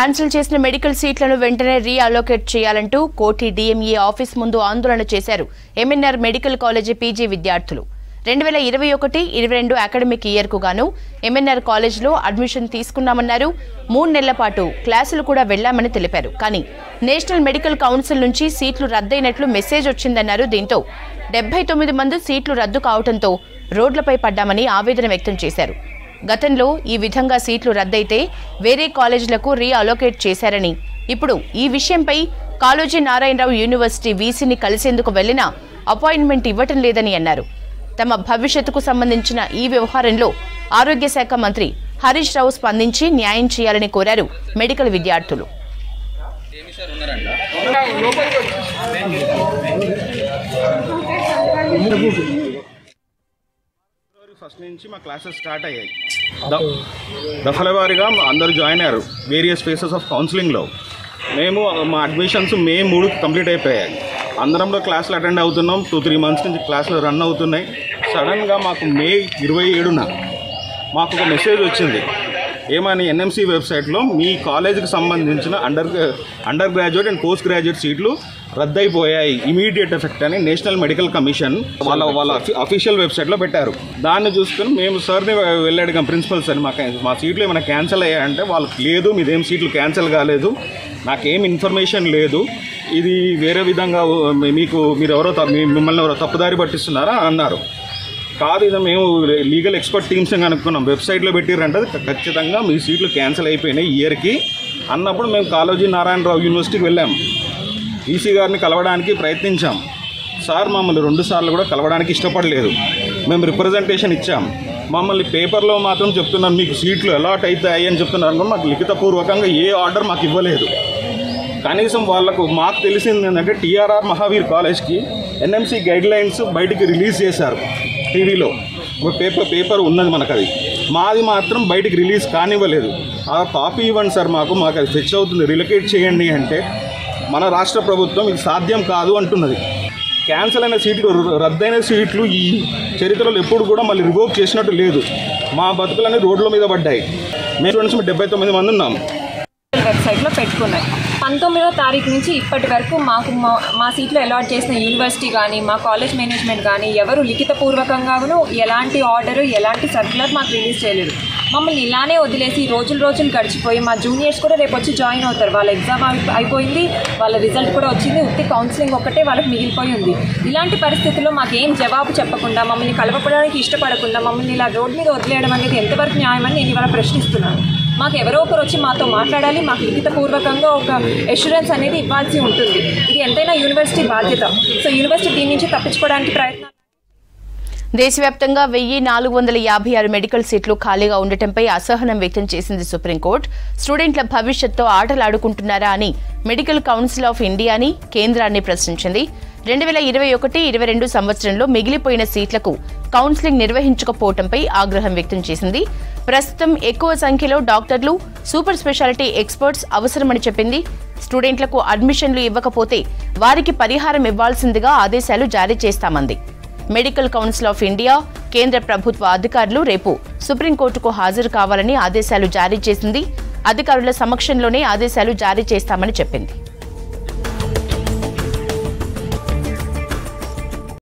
cancel చేసిన medical సీట్లను వెంటనే రీఅలోకేట్ చేయాలంటూ కోటి డిఎంఈ ఆఫీస్ ముందు ఆందోళన చేశారు ఎంఎన్ఆర్ మెడికల్ కాలేజ్ పీజీ విద్యార్థులు 2021-22 అకాడమిక్ ఇయర్ కు గాను ఎంఎన్ఆర్ కాలేజీలో అడ్మిషన్ తీసుకున్నామన్నారు 3 నెలల పాటు క్లాసులు కూడా వెళ్ళామని తెలిపారు కానీ నేషనల్ మెడికల్ కౌన్సిల్ నుంచి సీట్లు రద్దయినట్లు మెసేజ్ వచ్చిందన్నారు దీంతో 79 మంది సీట్లు రద్దు కావడంతో రోడ్లపై పడ్డామని ఆవేదన వ్యక్తం చేశారు గతంలో ఈ విధంగా సీట్లు రద్దయితే వేరే కాలేజీలకు రీఅలోకేట్ చేశారని ఇప్పుడు ఈ విషయంపై కాలేజీ నారాయణరావు యూనివర్సిటీ వీసీని కలిసేందుకు వెళ్ళిన అపాయింట్మెంట్ ఇవ్వటం లేదని అన్నారు తమ భవిష్యత్తుకు సంబంధించిన ఈ వ్యవహారంలో ఆరోగ్య శాఖ మంత్రి హరీష్ రావు స్పందించి న్యాయం చేయాలని కోరారు మెడికల్ విద్యార్థులు ఫస్ట్ నుంచి మా క్లాసెస్ స్టార్ట్ అయ్యాయి దఫలవారీగా అందరూ జాయిన్ అయ్యారు వేరియస్ ఫేసెస్ ఆఫ్ కౌన్సిలింగ్లో మేము మా అడ్మిషన్స్ May 3 కంప్లీట్ అయిపోయాయి అందరంలో క్లాసులు అటెండ్ అవుతున్నాం 2-3 మంత్స్ నుంచి క్లాసులు రన్ అవుతున్నాయి సడన్గా మాకు May 27న మాకు ఒక మెసేజ్ వచ్చింది ఏమని ఎన్ఎంసీ వెబ్సైట్లో మీ కాలేజీకి సంబంధించిన undergraduate and post graduate సీట్లు రద్దయిపోయాయి ఇమీడియట్ ఎఫెక్ట్ అని నేషనల్ మెడికల్ కమిషన్ వాళ్ళ అఫీషియల్ వెబ్సైట్లో పెట్టారు దాన్ని చూసుకుని మేము సార్ని వెళ్ళి అడిగాం ప్రిన్సిపల్ సార్ మా సీట్లు ఏమైనా క్యాన్సిల్ అయ్యాయంటే వాళ్ళకి లేదు మీదేం సీట్లు క్యాన్సిల్ కాలేదు నాకేం ఇన్ఫర్మేషన్ లేదు ఇది వేరే విధంగా మిమ్మల్ని ఎవరో తప్పుదారి పట్టిస్తున్నారా అన్నారు కాదు ఇది మేము లీగల్ ఎక్స్పర్ట్ టీమ్స్ని కనుక్కున్నాం వెబ్సైట్లో పెట్టిరంటే ఖచ్చితంగా మీ సీట్లు క్యాన్సిల్ అయిపోయినాయి ఇయర్కి అన్నప్పుడు మేము కాళోజీ నారాయణరావు యూనివర్సిటీకి వెళ్ళాము ఈసీ గారిని కలవడానికి ప్రయత్నించాం సార్ మమ్మల్ని 2 సార్లు కూడా కలవడానికి ఇష్టపడలేదు మేము రిప్రజెంటేషన్ ఇచ్చాం మమ్మల్ని పేపర్లో మాత్రం చెప్తున్నాం మీకు సీట్లు అలాట్ అవుతాయి అని చెప్తున్నారు కానీ మాకు లిఖితపూర్వకంగా ఏ ఆర్డర్ మాకు ఇవ్వలేదు కనీసం వాళ్ళకు మాకు తెలిసింది ఏంటంటే టీఆర్ఆర్ మహావీర్ కాలేజ్కి ఎన్ఎంసీ గైడ్లైన్స్ బయటికి రిలీజ్ చేశారు టీవీలో పేపర్ ఉన్నది మనకు అది మాది మాత్రం బయటికి రిలీజ్ కానివ్వలేదు ఆ కాపీ ఇవ్వండి సార్ మాకు అది ఫెచ్ అవుతుంది రిలొకేట్ చేయండి అంటే మన రాష్ట్ర ప్రభుత్వం ఇది సాధ్యం కాదు అంటున్నది క్యాన్సిల్ అయిన సీట్లు రద్దయిన సీట్లు ఈ చరిత్రలో ఎప్పుడు కూడా మళ్ళీ రివోక్ చేసినట్టు లేదు మా బతుకులన్నీ రోడ్ల మీద పడ్డాయి మేము 79 మంది ఉన్నాము వెబ్సైట్లో పెట్టుకున్నాయి 19వ తారీఖు నుంచి ఇప్పటి వరకు మాకు మా సీట్లో అలాట్ చేసిన యూనివర్సిటీ కానీ మా కాలేజ్ మేనేజ్మెంట్ కానీ ఎవరు లిఖితపూర్వకంగాను ఎలాంటి ఆర్డరు ఎలాంటి సర్క్యులర్ మాకు రిలీజ్ చేయలేదు మమ్మల్ని ఇలానే వదిలేసి రోజులు గడిచిపోయి మా జూనియర్స్ కూడా రేపు వచ్చి జాయిన్ అవుతారు వాళ్ళ ఎగ్జామ్ అయిపోయింది వాళ్ళ రిజల్ట్ కూడా వచ్చింది ఉత్తి కౌన్సిలింగ్ ఒక్కటే వాళ్ళకి మిగిలిపోయి ఉంది ఇలాంటి పరిస్థితుల్లో మాకేం జవాబు చెప్పకుండా మమ్మల్ని కలవపడడానికి ఇష్టపడకుండా మమ్మల్ని ఇలా రోడ్ మీద వదిలేయడం అనేది ఎంతవరకు న్యాయమని నేను ఇవాళ ప్రశ్నిస్తున్నాను మాకు ఎవరో ఒకరు వచ్చి మాతో మాట్లాడాలి మాకు లిఖితపూర్వకంగా ఒక అష్యూరెన్స్ అనేది ఇవ్వాల్సి ఉంటుంది ఇది ఎంతైనా యూనివర్సిటీ బాధ్యత సో యూనివర్సిటీ దీని నుంచి తప్పించుకోవడానికి ప్రయత్నం దేశవ్యాప్తంగా 1456 మెడికల్ సీట్లు ఖాళీగా ఉండటంపై అసహనం వ్యక్తం చేసింది సుప్రీంకోర్టు స్టూడెంట్ల భవిష్యత్తుతో ఆటలాడుకుంటున్నారా అని మెడికల్ కౌన్సిల్ ఆఫ్ ఇండియాని కేంద్రాన్ని ప్రశ్నించింది 2021-22 సంవత్సరంలో మిగిలిపోయిన సీట్లకు కౌన్సిలింగ్ నిర్వహించకపోవడంపై ఆగ్రహం వ్యక్తం చేసింది ప్రస్తుతం ఎక్కువ సంఖ్యలో డాక్టర్లు సూపర్ స్పెషాలిటీ ఎక్స్పర్ట్స్ అవసరమని చెప్పింది స్టూడెంట్లకు అడ్మిషన్లు ఇవ్వకపోతే వారికి పరిహారం ఇవ్వాల్సిందిగా ఆదేశాలు జారీ చేస్తామంది మెడికల్ కౌన్సిల్ ఆఫ్ ఇండియా కేంద్ర ప్రభుత్వ అధికారులు రేపు సుప్రీంకోర్టుకు హాజరు కావాలని ఆదేశాలు జారీ చేసింది అధికారుల సమక్షంలోనే ఆదేశాలు జారీ చేస్తామని చెప్పింది